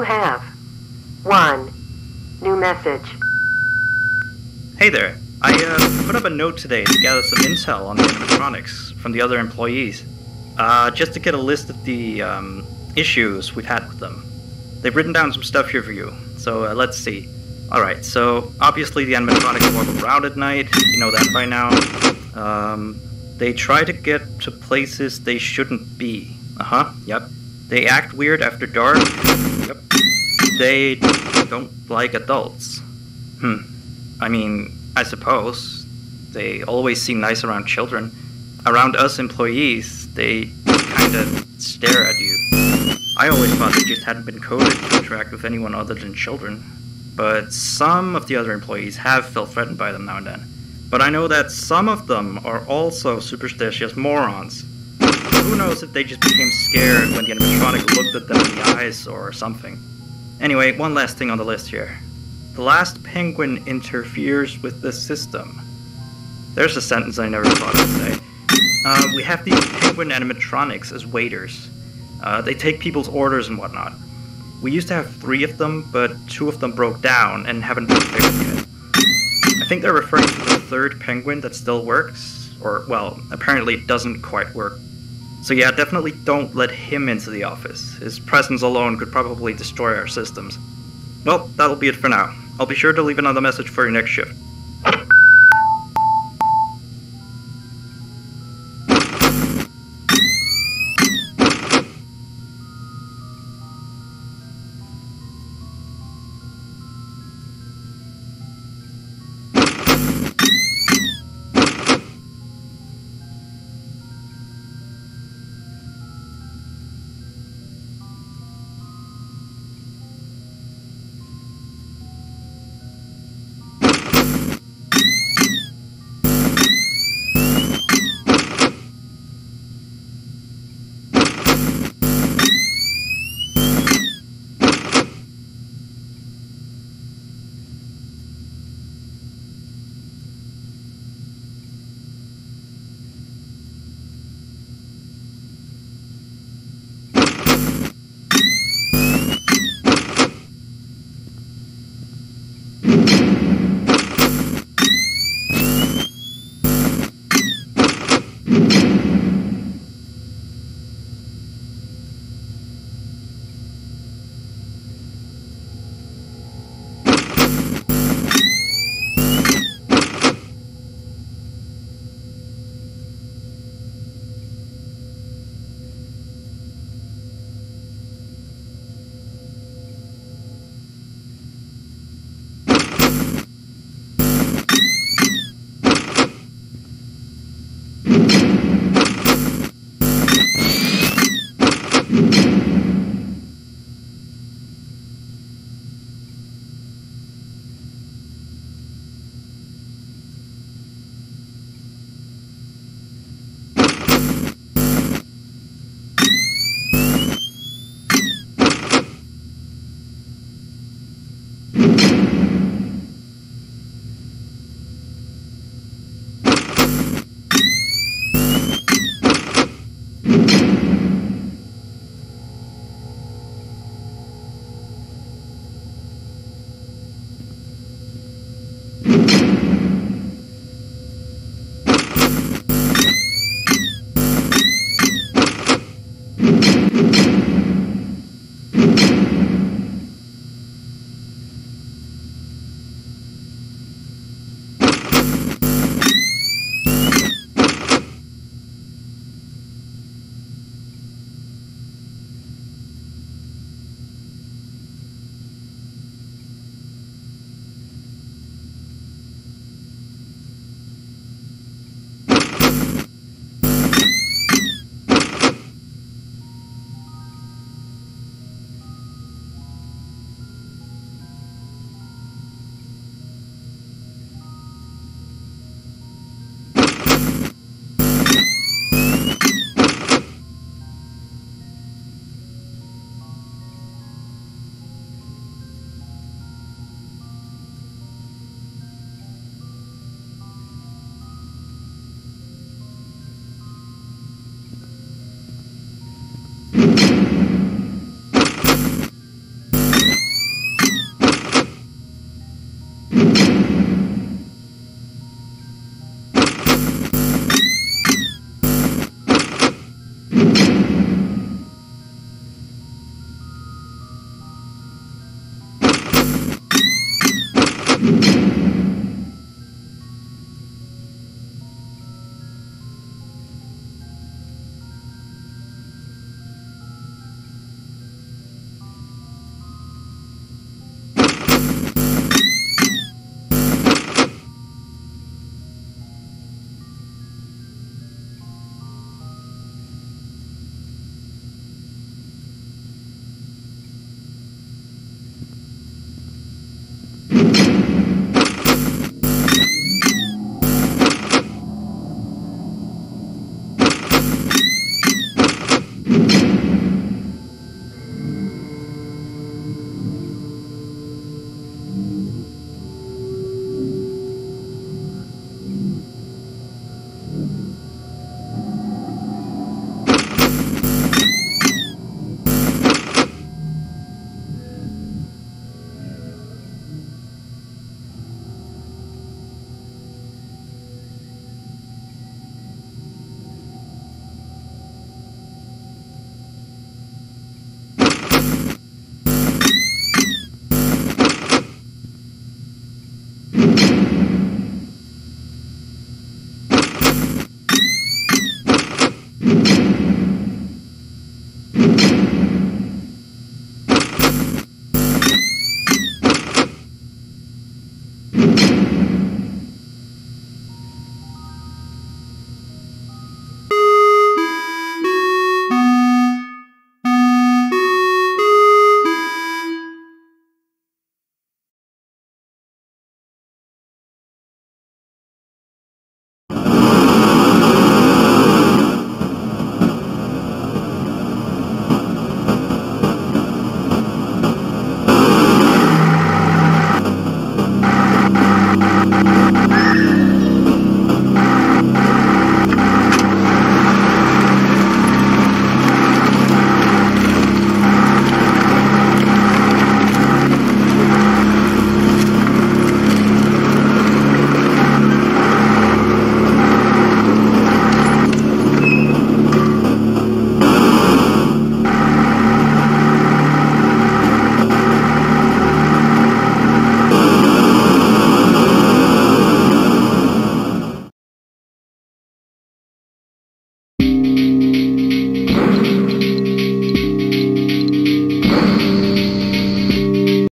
You have one new message. Hey there. I put up a note today to gather some intel on the animatronics from the other employees, just to get a list of the issues we've had with them. They've written down some stuff here for you, so let's see. Alright, so obviously the animatronics walk around at night, you know that by now. They try to get to places they shouldn't be. Yep. They act weird after dark. Yep. They don't like adults. I mean, I suppose. They always seem nice around children. Around us employees, they kinda stare at you. I always thought they just hadn't been coded to interact with anyone other than children. But some of the other employees have felt threatened by them now and then. But I know that some of them are also superstitious morons. Who knows if they just became scared when the animatronic looked at them in the eyes or something. Anyway, one last thing on the list here. The last penguin interferes with the system. There's a sentence I never thought I'd say. We have these penguin animatronics as waiters. They take people's orders and whatnot. We used to have 3 of them, but 2 of them broke down and haven't been fixed yet. I think they're referring to the 3rd penguin that still works, or, well, apparently it doesn't quite work. So yeah, definitely don't let him into the office. His presence alone could probably destroy our systems. Well, that'll be it for now. I'll be sure to leave another message for your next shift.